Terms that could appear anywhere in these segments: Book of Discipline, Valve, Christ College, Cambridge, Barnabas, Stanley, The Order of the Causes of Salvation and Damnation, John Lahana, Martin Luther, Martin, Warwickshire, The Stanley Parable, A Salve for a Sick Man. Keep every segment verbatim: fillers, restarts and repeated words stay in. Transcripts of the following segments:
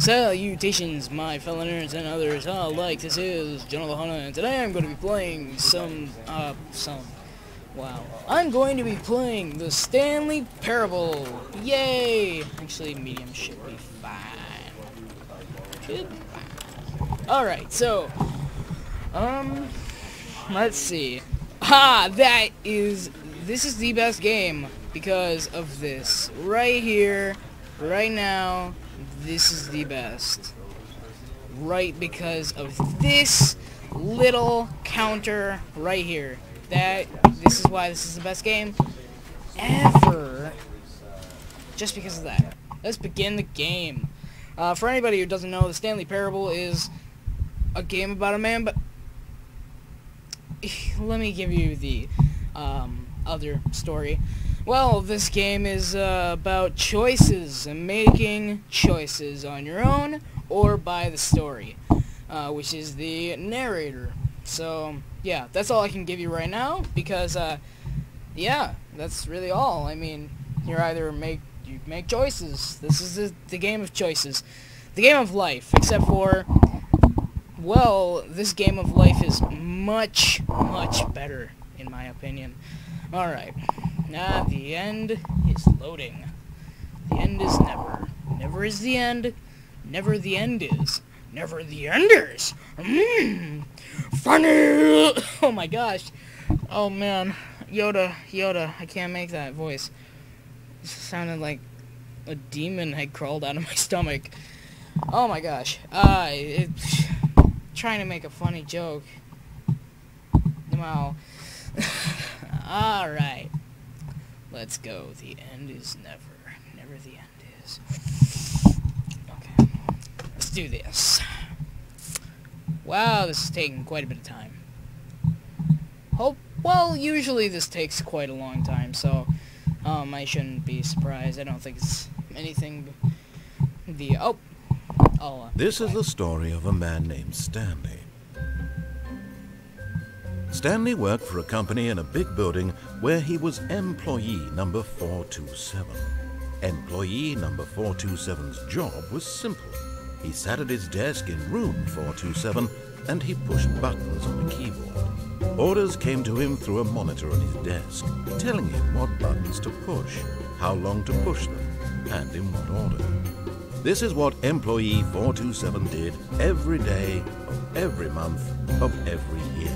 Salutations, my fellow nerds and others alike. This is John Lahana, and today I'm going to be playing some, uh, some, wow. I'm going to be playing The Stanley Parable. Yay! Actually, medium should be fine. Should be fine. Alright, so, um, let's see. Ha! That is, this is the best game because of this. Right here, right now. This is the best, right? Because of this little counter right here. That this is why this is the best game ever. Just because of that. Let's begin the game. Uh, for anybody who doesn't know, The Stanley Parable is a game about a man. But let me give you the um, other story. Well, this game is uh, about choices and making choices on your own or by the story, uh, which is the narrator. So, yeah, that's all I can give you right now because, uh, yeah, that's really all. I mean, you're either make you make choices. This is the, the game of choices, the game of life. Except for, well, this game of life is much, much better in my opinion. All right. Nah, the end is loading. The end is never. Never is the end. Never the end is. Never the enders. Mmm. Funny. Oh my gosh. Oh man. Yoda. Yoda. I can't make that voice. It sounded like a demon had crawled out of my stomach. Oh my gosh. Uh, it, trying to make a funny joke. Wow. Alright. Let's go. The end is never. Never the end is. Okay. Let's do this. Wow, this is taking quite a bit of time. Hope. Well, usually this takes quite a long time, so um, I shouldn't be surprised. I don't think it's anything. The oh. Oh. Uh, this is the story of a man named Stanley. Stanley worked for a company in a big building where he was employee number four two seven. Employee number four two seven's job was simple. He sat at his desk in room four two seven and he pushed buttons on the keyboard. Orders came to him through a monitor on his desk, telling him what buttons to push, how long to push them, and in what order. This is what employee four two seven did every day, of every month, of every year.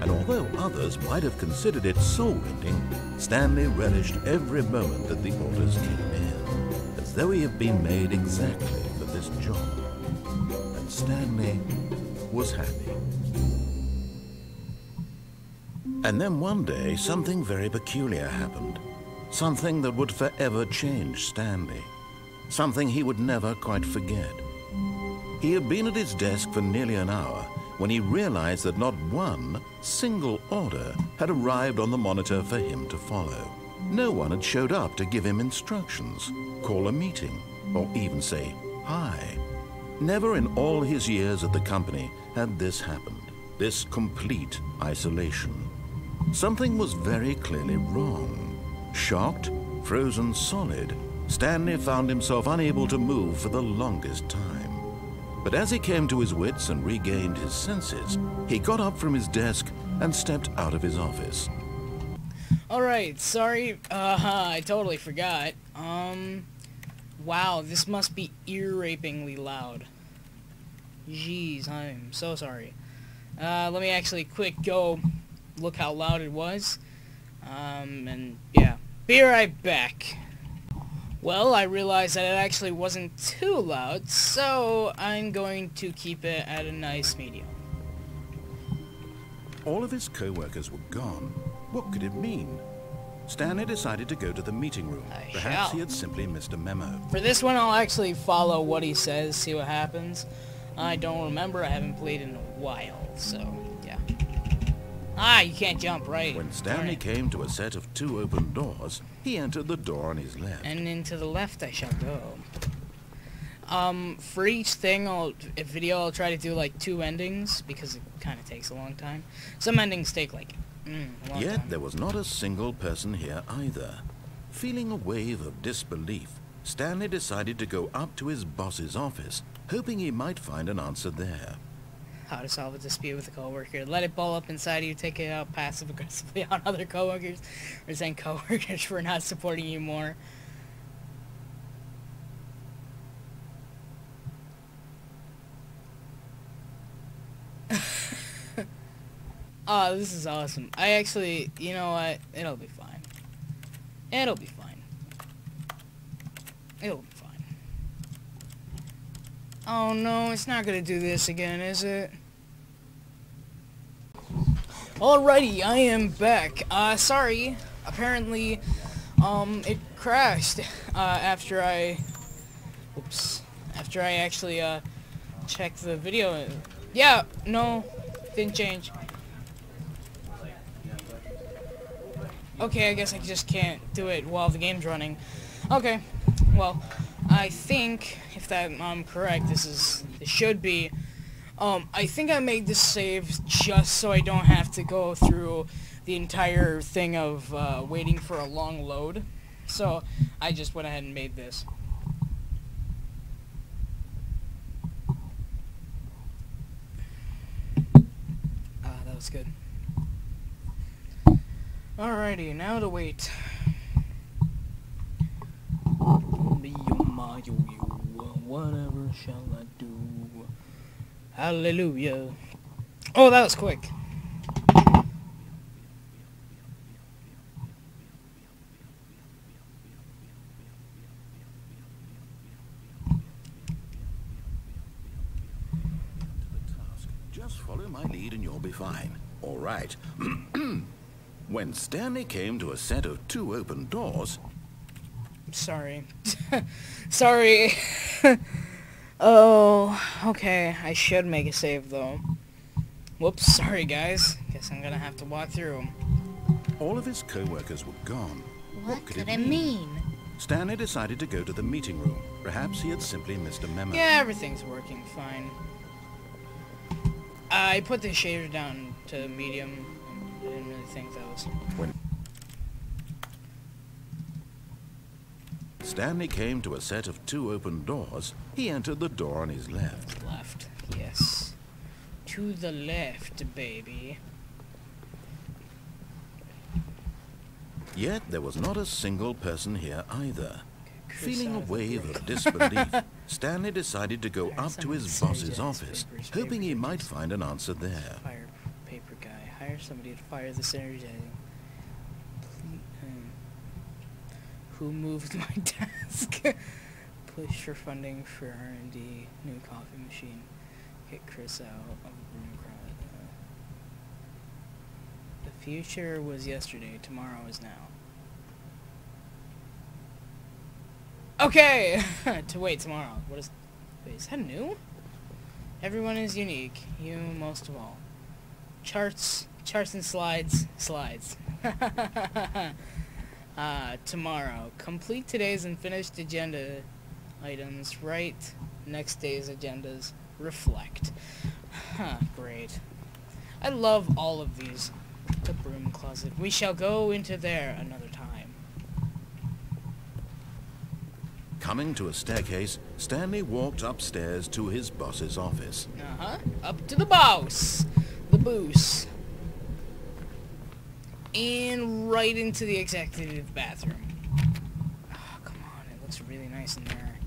And although others might have considered it soul-rending, Stanley relished every moment that the orders came in, as though he had been made exactly for this job. And Stanley was happy. And then one day, something very peculiar happened. Something that would forever change Stanley. Something he would never quite forget. He had been at his desk for nearly an hour, when he realized that not one single order had arrived on the monitor for him to follow. No one had showed up to give him instructions, call a meeting, or even say hi. Never in all his years at the company had this happened, this complete isolation. Something was very clearly wrong. Shocked, frozen solid, Stanley found himself unable to move for the longest time. But as he came to his wits and regained his senses, he got up from his desk and stepped out of his office. Alright, sorry, uh, I totally forgot. Um, wow, this must be ear-rapingly loud. Jeez, I'm so sorry. Uh, let me actually quick go look how loud it was. Um, and yeah, be right back. Well, I realized that it actually wasn't too loud, so I'm going to keep it at a nice medium. All of his co-workers were gone. What could it mean? Stanley decided to go to the meeting room. I Perhaps shall. he had simply missed a memo. For this one, I'll actually follow what he says, see what happens. I don't remember. I haven't played in a while, so yeah. Ah, you can't jump, right? When Stanley right. came to a set of two open doors, he entered the door on his left. And into the left I shall go. Um, for each thing, I'll, a video, I'll try to do like two endings, because it kind of takes a long time. Some endings take like mm, a long Yet, time. Yet there was not a single person here either. Feeling a wave of disbelief, Stanley decided to go up to his boss's office, hoping he might find an answer there. How to solve a dispute with a coworker. Let it ball up inside you, take it out passive aggressively on other coworkers, resent coworkers for not supporting you more. Oh, this is awesome. I actually, you know what? It'll be fine. It'll be fine. It'll be fine. Oh no, it's not gonna do this again, is it? Alrighty, I am back. Uh, sorry. Apparently, um, it crashed, uh, after I... Oops. After I actually, uh, checked the video. Yeah, no. Didn't change. Okay, I guess I just can't do it while the game's running. Okay, well, I think, if that, I'm correct, this is, this should be, um, I think I made this save just so I don't have to go through the entire thing of, uh, waiting for a long load. So, I just went ahead and made this. Ah, that was good. Alrighty, now to wait. Whatever shall I do? Hallelujah. Oh, that was quick. Just follow my lead and you'll be fine. All right. When Stanley came to a set of two open doors... I'm sorry. Sorry. Oh, okay. I should make a save, though. Whoops, sorry, guys. Guess I'm gonna have to walk through them. All of his co-workers were gone. What, what could, could it mean? mean? Stanley decided to go to the meeting room. Perhaps he had simply missed a memo. Yeah, everything's working fine. I put the shader down to medium. I didn't really think that was... When Stanley came to a set of two open doors, he entered the door on his left. Left, yes. To the left, baby. Yet there was not a single person here either. Feeling a wave of disbelief, Stanley decided to go up to his boss's office, hoping he might find an answer there. Somebody to fire the synergizing. Um, who moved my desk? Push for funding for R and D. New coffee machine. Get Chris out of the room crowd. Uh, the future was yesterday. Tomorrow is now. Okay! To wait tomorrow. What is... Wait, is that new? Everyone is unique. You most of all. Charts... Charts and slides. Slides. uh, tomorrow. Complete today's unfinished agenda items. Write next day's agendas. Reflect. Huh, great. I love all of these. The broom closet. We shall go into there another time. Coming to a staircase, Stanley walked upstairs to his boss's office. Uh-huh. Up to the boss. The boss. And right into the executive bathroom. Oh, come on. It looks really nice in there.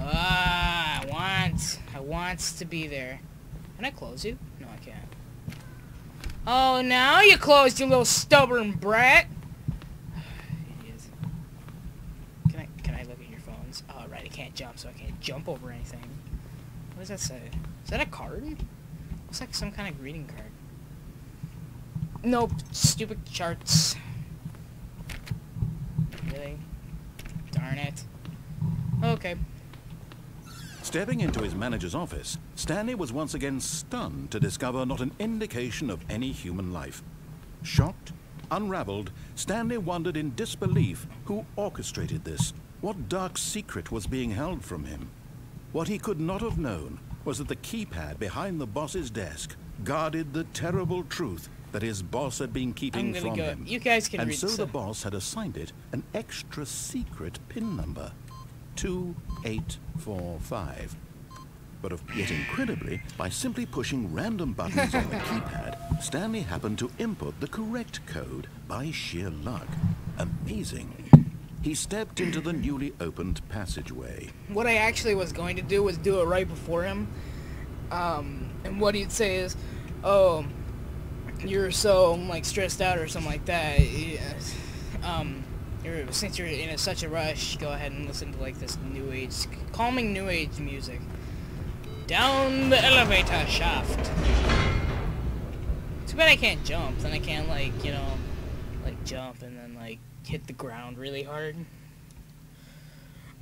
Ah, I want. I want to be there. Can I close you? No, I can't. Oh, now you closed, you little stubborn brat. Idiot. Can I, can I look at your phones? Oh, right. I can't jump, so I can't jump over anything. What does that say? Is that a card? Looks like some kind of greeting card. Nope, stupid charts. Really? Darn it. Okay. Stepping into his manager's office, Stanley was once again stunned to discover not an indication of any human life. Shocked, unraveled, Stanley wondered in disbelief who orchestrated this. What dark secret was being held from him? What he could not have known was that the keypad behind the boss's desk guarded the terrible truth that his boss had been keeping from go. him. You guys can and read so this. the boss had assigned it an extra secret pin number. two eight four five. But of, yet incredibly, by simply pushing random buttons on the keypad, Stanley happened to input the correct code by sheer luck. Amazing. He stepped into the newly opened passageway. What I actually was going to do was do it right before him. Um, and what he'd say is, oh, you're so, like, stressed out or something like that. Um, you're, since you're in a, such a rush, go ahead and listen to, like, this new age, calming new age music. Down the elevator shaft. Too bad I can't jump. Then I can't, like, you know, like, jump and then, like, hit the ground really hard.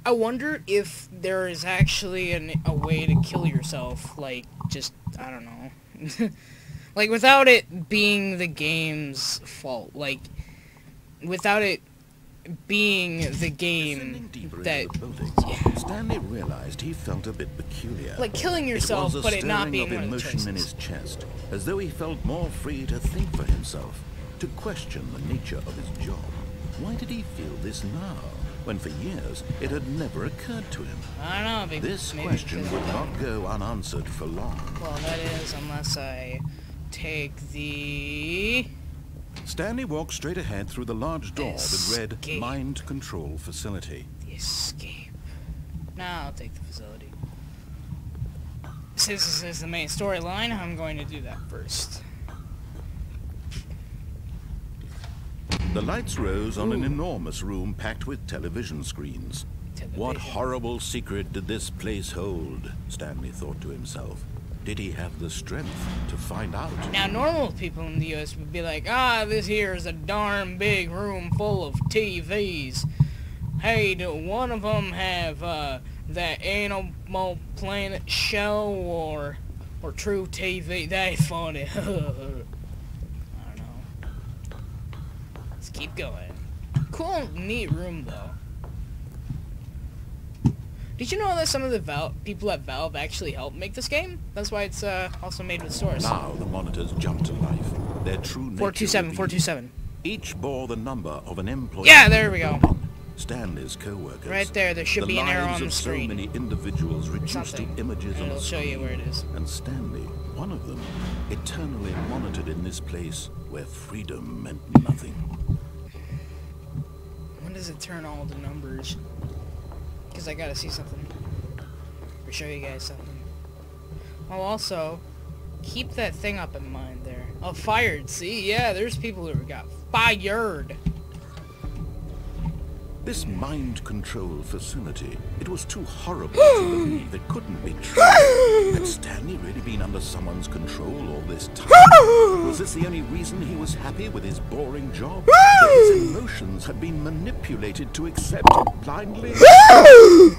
I wonder if there is actually an, a way to kill yourself, like, just, I don't know. Like, without it being the game's fault, like, without it being the game that... The building, yeah. Stanley realized he felt a bit peculiar. Like, killing yourself, it but it not being one of the choices. Emotion in his chest, as though he felt more free to think for himself, to question the nature of his job. Why did he feel this now, when for years it had never occurred to him? I don't know, maybe, This maybe question would not go unanswered for long. Well, that is, unless I... Take the... Stanley walked straight ahead through the large door escape. that read Mind Control Facility. The escape. Now I'll take the facility. Since this is the main storyline, I'm going to do that first. The lights rose on Ooh. an enormous room packed with television screens. Television. What horrible secret did this place hold, Stanley thought to himself. Did he have the strength to find out? Now, normal people in the U S would be like, ah, this here is a darn big room full of T Vs. Hey, do one of them have uh, that Animal Planet show or or True T V? They funny. I don't know. Let's keep going. Cool, neat room, though. Did you know that some of the Valve people at Valve actually helped make this game? That's why it's uh, also made with Source. Now the monitors jumped to life. Their true nature. four two seven. four two seven. Each bore the number of an employee. Yeah, there we go. Stanley's co-workers. Right there, there should the be an arrow on the screen. The lives of so many individuals reduced to images and on it'll the screen. Show you where it is. And Stanley, one of them, eternally monitored in this place where freedom meant nothing. When does it turn all the numbers? Because I gotta see something. Or show you guys something. I'll also keep that thing up in mind there. Oh, fired. See? Yeah, there's people who got fired. This mind control facility, it was too horrible to believe it couldn't be true. Had Stanley really been under someone's control all this time? Was this the only reason he was happy with his boring job? That his emotions had been manipulated to accept it blindly? Oh,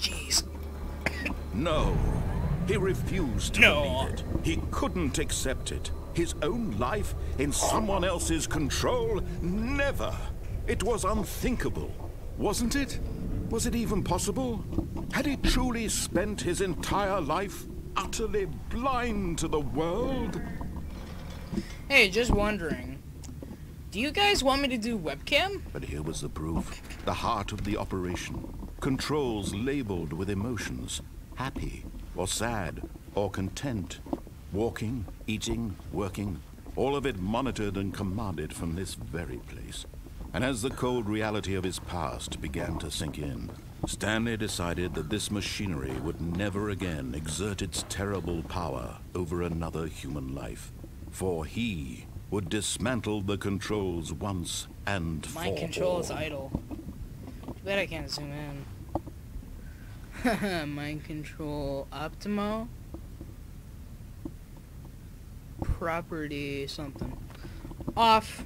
jeez. No. He refused to no. believe it. He couldn't accept it. His own life in someone else's control? Never. It was unthinkable, wasn't it? Was it even possible? Had he truly spent his entire life utterly blind to the world? Hey, just wondering, do you guys want me to do webcam? But here was the proof, the heart of the operation. Controls labeled with emotions, happy or sad or content. Walking, eating, working, all of it monitored and commanded from this very place. And as the cold reality of his past began to sink in, Stanley decided that this machinery would never again exert its terrible power over another human life. For he would dismantle the controls once and for all. My control is idle. Bet I can't zoom in. Haha, mind control optimal. Property something. Off.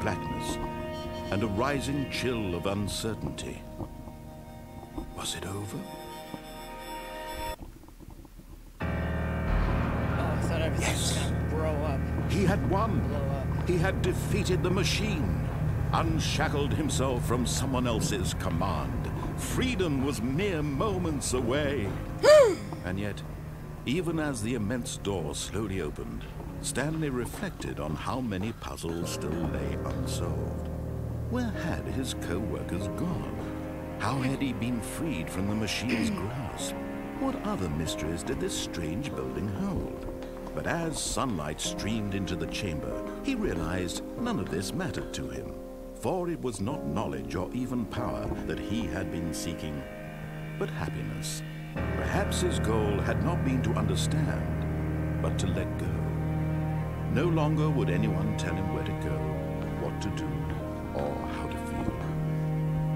Blackness and a rising chill of uncertainty. Was it over? Yes. He had won. He had defeated the machine, unshackled himself from someone else's command. Freedom was mere moments away. And yet, even as the immense door slowly opened, Stanley reflected on how many puzzles still lay unsolved. Where had his co-workers gone? How had he been freed from the machine's grasp? What other mysteries did this strange building hold? But as sunlight streamed into the chamber, he realized none of this mattered to him, for it was not knowledge or even power that he had been seeking, but happiness. Perhaps his goal had not been to understand, but to let go. No longer would anyone tell him where to go, what to do, or how to feel.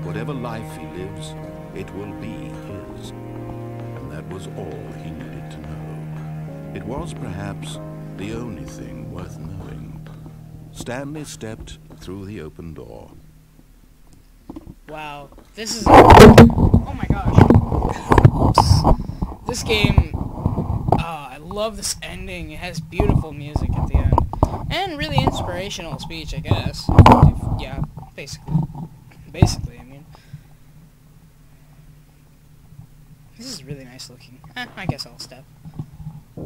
Whatever life he lives, it will be his. And that was all he needed to know. It was perhaps the only thing worth knowing. Stanley stepped through the open door. Wow, this is... Oh my gosh. This game... love this ending. It has beautiful music at the end. And really inspirational speech, I guess. If, yeah, basically. Basically, I mean. This is really nice looking. Eh, I guess I'll step.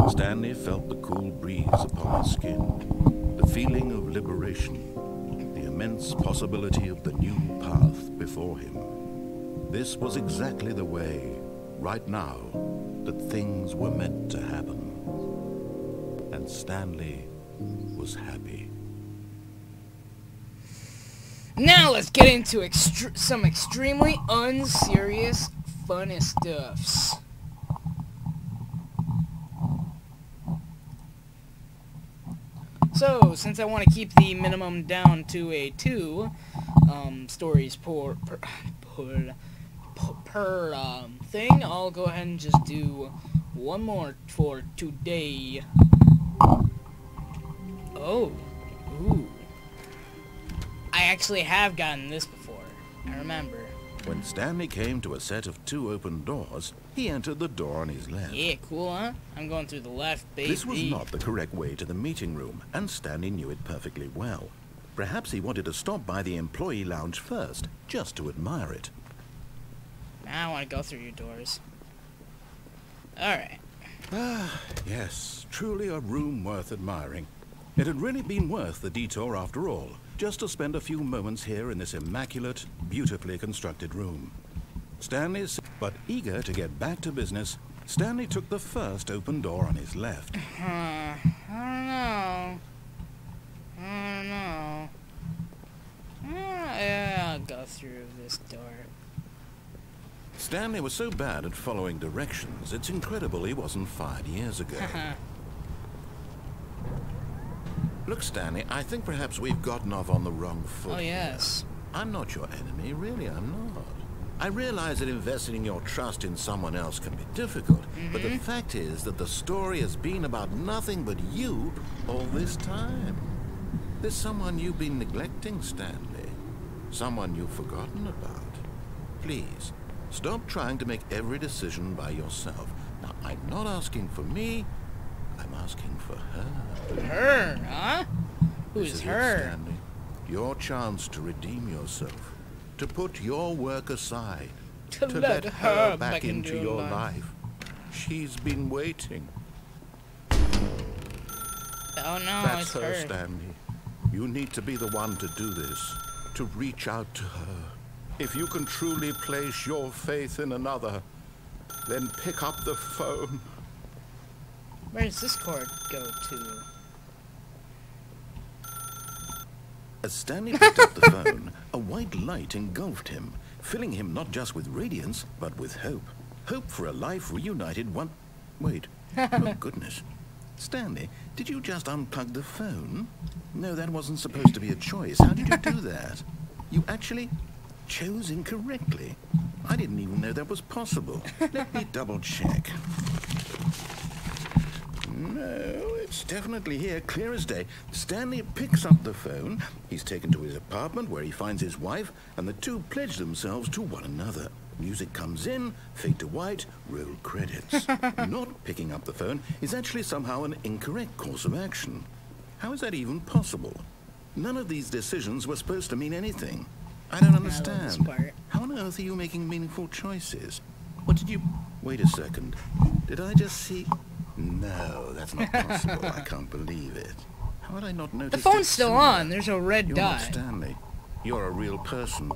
Stanley felt the cool breeze upon his skin. The feeling of liberation. The immense possibility of the new path before him. This was exactly the way, right now, that things were meant to happen. And Stanley was happy. Now let's get into extre some extremely unserious, funny stuffs. So, since I want to keep the minimum down to a two um, stories per per per, per um, thing, I'll go ahead and just do one more for today. Oh, ooh. I actually have gotten this before, I remember. When Stanley came to a set of two open doors, he entered the door on his left. Yeah, cool, huh? I'm going through the left, baby. This was not the correct way to the meeting room, and Stanley knew it perfectly well. Perhaps he wanted to stop by the employee lounge first, just to admire it. I don't want to go through your doors. Alright. Ah, yes, truly a room worth admiring. It had really been worth the detour after all, just to spend a few moments here in this immaculate, beautifully constructed room. Stanley, but eager to get back to business, Stanley took the first open door on his left. Uh, I don't know. I don't know. Uh, yeah, I'll go through this door. Stanley was so bad at following directions, it's incredible he wasn't five years ago. Look, Stanley, I think perhaps we've gotten off on the wrong foot. Oh, yes. Here. I'm not your enemy, really, I'm not. I realize that investing your trust in someone else can be difficult, mm-hmm. but the fact is that the story has been about nothing but you all this time. There's someone you've been neglecting, Stanley. Someone you've forgotten about. Please, stop trying to make every decision by yourself. Now, I'm not asking for me, I'm asking for her. Her, huh? Who's her? Stanley, your chance to redeem yourself, to put your work aside, to, to let, let her, her back, back into, into your life. life. She's been waiting. Oh no, that's it's her, her. Stanley. You need to be the one to do this, to reach out to her. If you can truly place your faith in another, then pick up the phone. Where does this cord go to? As Stanley picked up the phone, a white light engulfed him, filling him not just with radiance, but with hope. Hope for a life reunited one... Wait, oh goodness. Stanley, did you just unplug the phone? No, that wasn't supposed to be a choice. How did you do that? You actually... chose incorrectly. I didn't even know that was possible. Let me double check. No, it's definitely here, clear as day. Stanley picks up the phone. He's taken to his apartment where he finds his wife, and the two pledge themselves to one another. Music comes in, fade to white, roll credits. Not picking up the phone is actually somehow an incorrect course of action. How is that even possible? None of these decisions were supposed to mean anything. I don't understand. I love this part. How on earth are you making meaningful choices? What did you... Wait a second. Did I just see... No, that's not possible. I can't believe it. How would I not notice... The phone's still on. There's a red dot. You're not Stanley. You're a real person.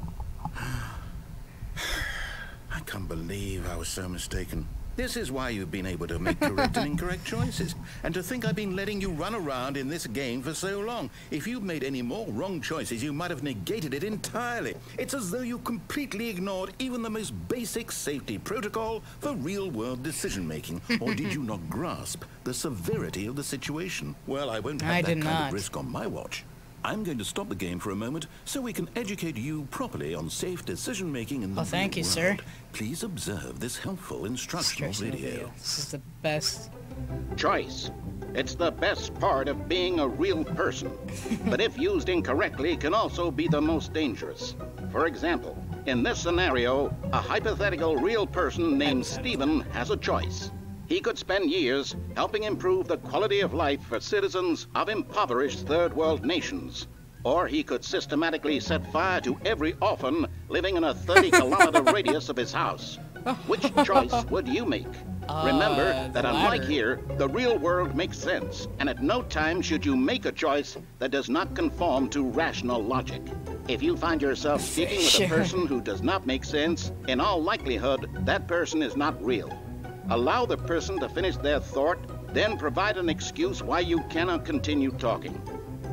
I can't believe I was so mistaken. This is why you've been able to make correct and incorrect choices. And to think I've been letting you run around in this game for so long. If you've made any more wrong choices, you might have negated it entirely. It's as though you completely ignored even the most basic safety protocol for real-world decision-making. Or did you not grasp the severity of the situation? Well, I won't have I that kind not. of risk on my watch. I'm going to stop the game for a moment so we can educate you properly on safe decision making in the real world. Oh, thank you, sir. Please observe this helpful instructional video. This is the best choice. It's the best part of being a real person, but if used incorrectly, can also be the most dangerous. For example, in this scenario, a hypothetical real person named Stephen has a choice. He could spend years helping improve the quality of life for citizens of impoverished third world nations. Or he could systematically set fire to every orphan living in a thirty kilometer radius of his house. Which choice would you make? Uh, Remember that unlike here, the real world makes sense. And at no time should you make a choice that does not conform to rational logic. If you find yourself speaking with a person who does not make sense, in all likelihood, that person is not real. Allow the person to finish their thought, then provide an excuse why you cannot continue talking.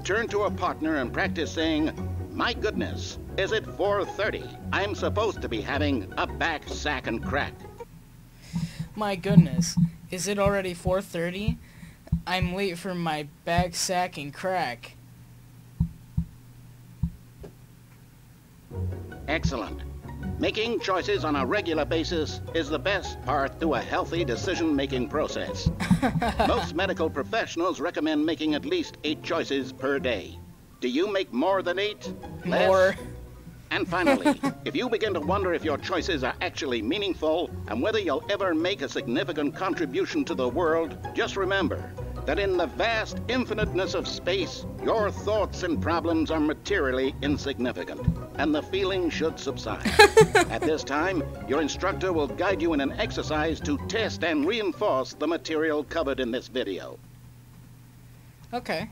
Turn to a partner and practice saying, "My goodness, is it four thirty? I'm supposed to be having a back sack and crack." My goodness, is it already four thirty? I'm late for my back sack and crack. Excellent. Making choices on a regular basis is the best part to a healthy decision-making process. Most medical professionals recommend making at least eight choices per day. Do you make more than eight? Less? More. And finally, if you begin to wonder if your choices are actually meaningful and whether you'll ever make a significant contribution to the world, just remember that in the vast infiniteness of space, your thoughts and problems are materially insignificant, and the feeling should subside. At this time, your instructor will guide you in an exercise to test and reinforce the material covered in this video. Okay.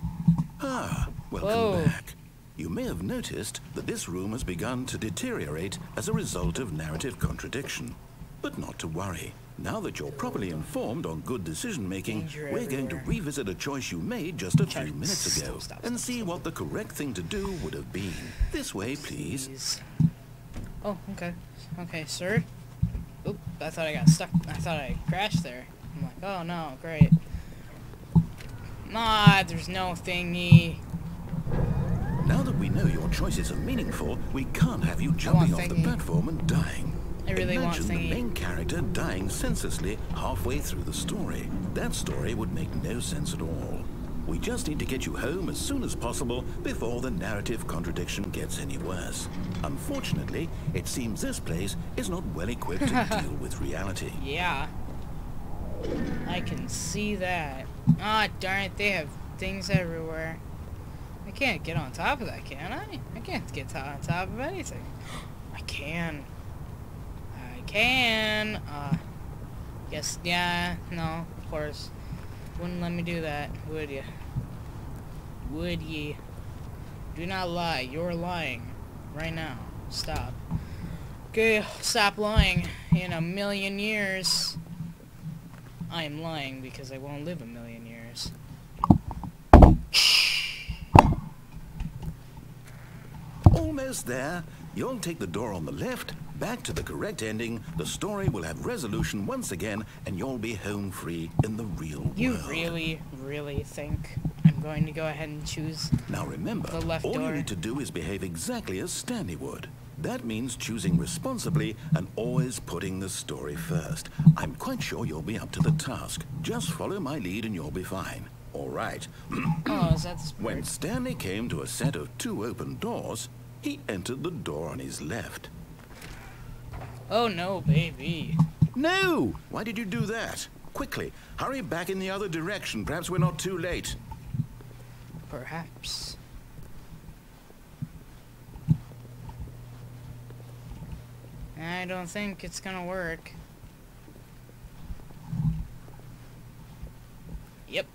Ah, welcome Whoa. back. You may have noticed that this room has begun to deteriorate as a result of narrative contradiction. But not to worry. Now that you're properly informed on good decision-making, we're going to revisit a choice you made just a few minutes ago and see what the correct thing to do would have been. This way, please. Oh, okay. Okay, sir. Oop, I thought I got stuck. I thought I crashed there. I'm like, oh no, great. Nah, there's no thingy. Now that we know your choices are meaningful, we can't have you jumping off the platform and dying. I really want to. Imagine the main character dying senselessly halfway through the story. That story would make no sense at all. We just need to get you home as soon as possible before the narrative contradiction gets any worse. Unfortunately, it seems this place is not well equipped to deal with reality. Yeah. I can see that. Ah, darn it, they have things everywhere. I can't get on top of that, can I? I can't get on top of anything. I can. Can uh yes yeah no of course wouldn't let me do that, would you? Would ye? Do not lie. You're lying right now. Stop. Okay, stop lying. In a million years I am lying because I won't live a million years. Almost there. You'll take the door on the left. Back to the correct ending, the story will have resolution once again, and you'll be home free in the real world. You really, really think I'm going to go ahead and choose the left door? Now remember, all you need to do is behave exactly as Stanley would. That means choosing responsibly and always putting the story first. I'm quite sure you'll be up to the task. Just follow my lead and you'll be fine. All right. Oh, is that the spirit? When Stanley came to a set of two open doors, he entered the door on his left. Oh no, baby. No! Why did you do that? Quickly, hurry back in the other direction. Perhaps we're not too late. Perhaps. I don't think it's gonna work. Yep.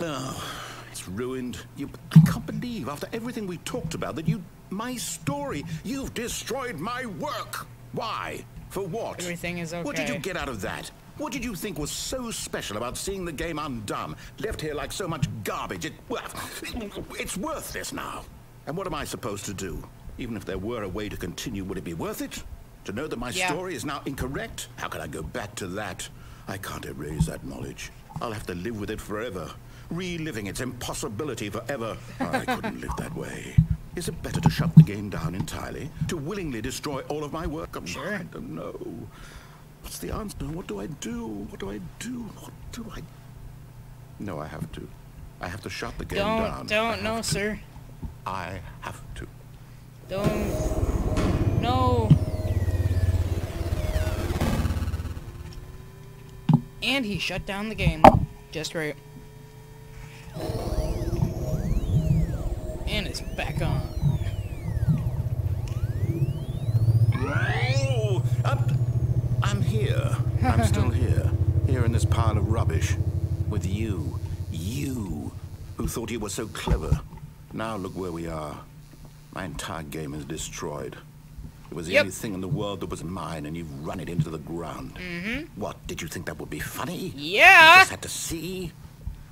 Oh, it's ruined. You, I can't believe after everything we talked about that you, my story, you've destroyed my work. Why? For what? Everything is okay. What did you get out of that? What did you think was so special about seeing the game undone, left here like so much garbage? It, well, it, it's worthless now. And what am I supposed to do? Even if there were a way to continue, would it be worth it? To know that my yeah. story is now incorrect? How can I go back to that? I can't erase that knowledge. I'll have to live with it forever. Reliving its impossibility forever. I couldn't live that way. Is it better to shut the game down entirely? To willingly destroy all of my work? I'm sure. I don't know. What's the answer? What do I do? What do I do? What do I... No, I have to. I have to shut the game don't, down. Don't, no, to. sir. I have to. Don't. No. And he shut down the game. Just right. And it's back on. Oh, I'm, I'm here. I'm still here. Here in this pile of rubbish. With you. You. Who thought you were so clever. Now look where we are. My entire game is destroyed. It was the yep. only thing in the world that was mine, and you've run it into the ground. Mm-hmm. What, did you think that would be funny? Yeah! You just had to see.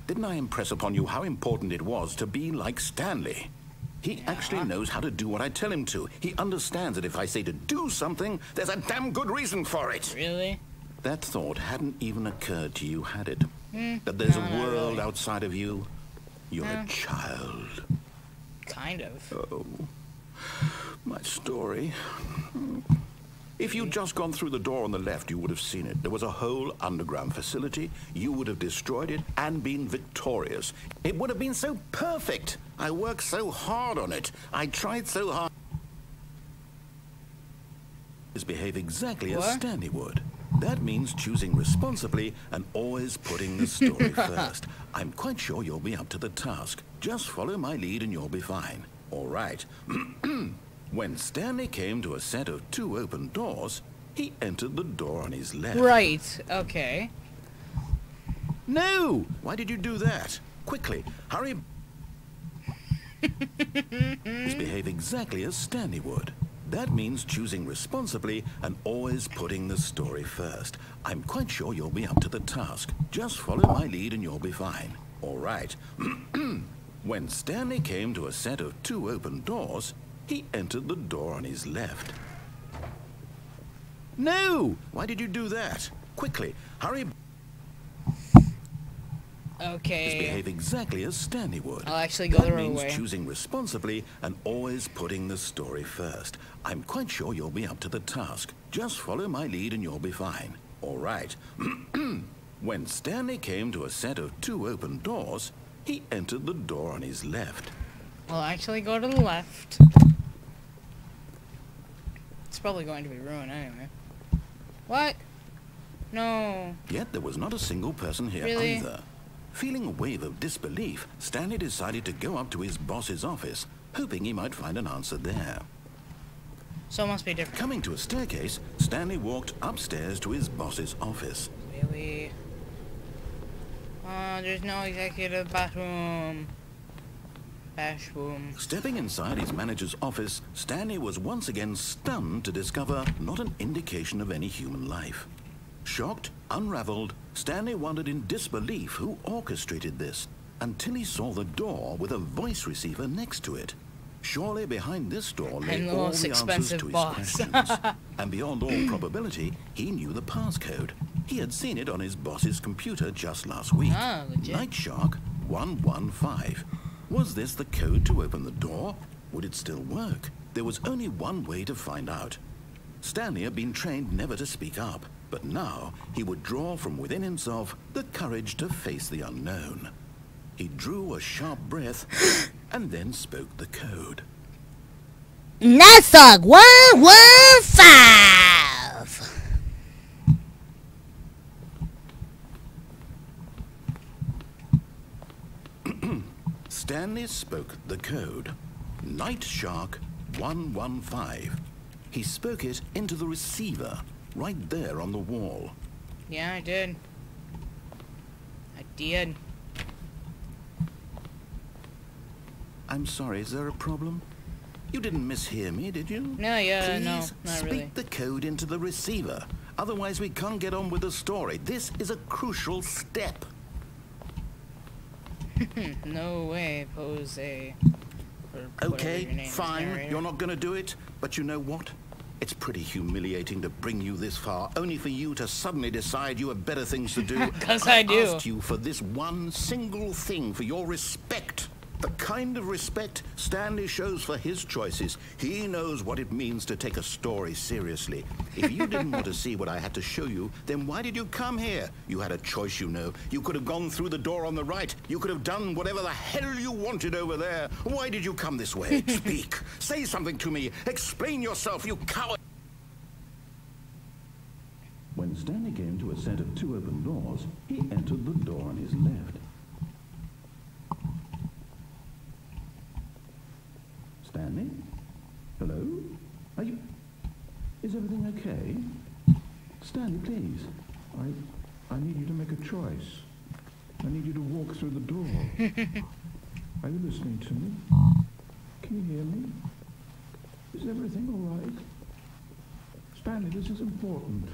Didn't I impress upon you how important it was to be like Stanley? He yeah. actually knows how to do what I tell him to. He understands that if I say to do something, there's a damn good reason for it. Really? That thought hadn't even occurred to you, had it? Mm. That there's no, a world really. outside of you. You're no. a child. Kind of. Oh, my story. If you'd just gone through the door on the left, you would have seen it. There was a whole underground facility. You would have destroyed it and been victorious. It would have been so perfect. I worked so hard on it. I tried so hard. Behave exactly what? as Stanley would. That means choosing responsibly and always putting the story first. I'm quite sure you'll be up to the task. Just follow my lead and you'll be fine. All right. When Stanley came to a set of two open doors, he entered the door on his left. Right, okay. No! Why did you do that? Quickly, hurry. Behave exactly as Stanley would. That means choosing responsibly and always putting the story first. I'm quite sure you'll be up to the task. Just follow my lead and you'll be fine. All right. When Stanley came to a set of two open doors, he entered the door on his left. No! Why did you do that? Quickly, hurry. Okay. Behave exactly as Stanley would. I'll actually go the wrong way. That means choosing responsibly and always putting the story first. I'm quite sure you'll be up to the task. Just follow my lead and you'll be fine. All right. When Stanley came to a set of two open doors, he entered the door on his left. I'll actually go to the left. It's probably going to be ruined anyway. What? No. Yet there was not a single person here really? either. Feeling a wave of disbelief, Stanley decided to go up to his boss's office, hoping he might find an answer there. So it must be different. Coming to a staircase, Stanley walked upstairs to his boss's office. Really? Oh, there's no executive bathroom. Boom. Stepping inside his manager's office, Stanley was once again stunned to discover not an indication of any human life. Shocked, unraveled, Stanley wondered in disbelief who orchestrated this, until he saw the door with a voice receiver next to it. Surely behind this door lay the all the answers to his boss. questions. And beyond all probability, he knew the passcode. He had seen it on his boss's computer just last week. Ah, Night Shark one one five. Was this the code to open the door? Would it still work? There was only one way to find out. Stanley had been trained never to speak up, but now he would draw from within himself the courage to face the unknown. He drew a sharp breath and then spoke the code. Night Shark one one five! Stanley spoke the code. Night Shark one one five. He spoke it into the receiver, right there on the wall. Yeah, I did. I did. I'm sorry, is there a problem? You didn't mishear me, did you? No, yeah, Please no, not speak really. the code into the receiver. Otherwise, we can't get on with the story. This is a crucial step. No way, Jose. Okay, fine. You're not going to do it. But you know what? It's pretty humiliating to bring you this far, only for you to suddenly decide you have better things to do. Because I, I do. I asked you for this one single thing, for your respect. The kind of respect Stanley shows for his choices. He knows what it means to take a story seriously. If you didn't want to see what I had to show you, then why did you come here? You had a choice, you know. You could have gone through the door on the right. You could have done whatever the hell you wanted over there. Why did you come this way? Speak. Say something to me. Explain yourself, you coward. When Stanley came to a set of two open doors, he entered the door on his left. Stanley? Hello? Are you... Is everything okay? Stanley, please. I... I need you to make a choice. I need you to walk through the door. Are you listening to me? Can you hear me? Is everything all right? Stanley, this is important.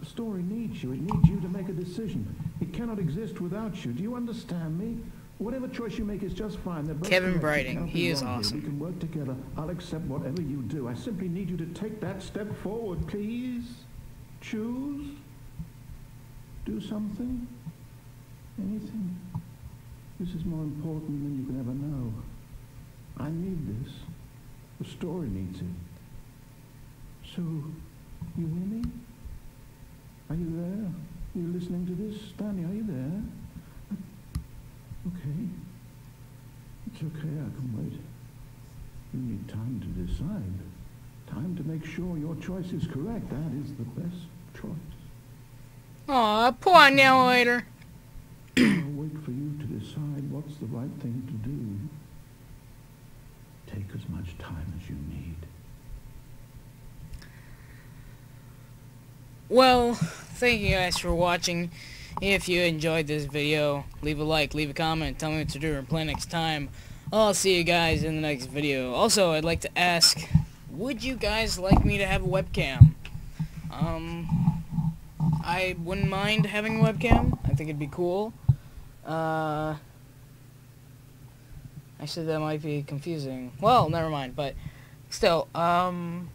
The story needs you. It needs you to make a decision. It cannot exist without you. Do you understand me? Whatever choice you make is just fine. Kevin Brighting, he is awesome. We can work together. I'll accept whatever you do. I simply need you to take that step forward, please. Choose. Do something. Anything. This is more important than you can ever know. I need this. The story needs it. So, you hear me? Are you there? Are you listening to this? Stanley, are you there? Okay. It's okay, I can wait. You need time to decide. Time to make sure your choice is correct. That is the best choice. Aw, poor narrator. I'll wait for you to decide what's the right thing to do. Take as much time as you need. Well, thank you guys for watching. If you enjoyed this video, leave a like, leave a comment, tell me what to do and play next time. I'll see you guys in the next video. Also, I'd like to ask, would you guys like me to have a webcam? Um, I wouldn't mind having a webcam. I think it'd be cool. Uh, actually, that might be confusing. Well, never mind, but still, um,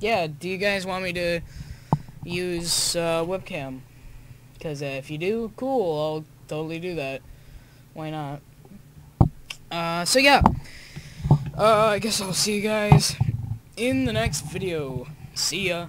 yeah, do you guys want me to use uh, webcam? Because uh, if you do, cool, I'll totally do that. Why not? Uh, so yeah. Uh, I guess I'll see you guys in the next video. See ya.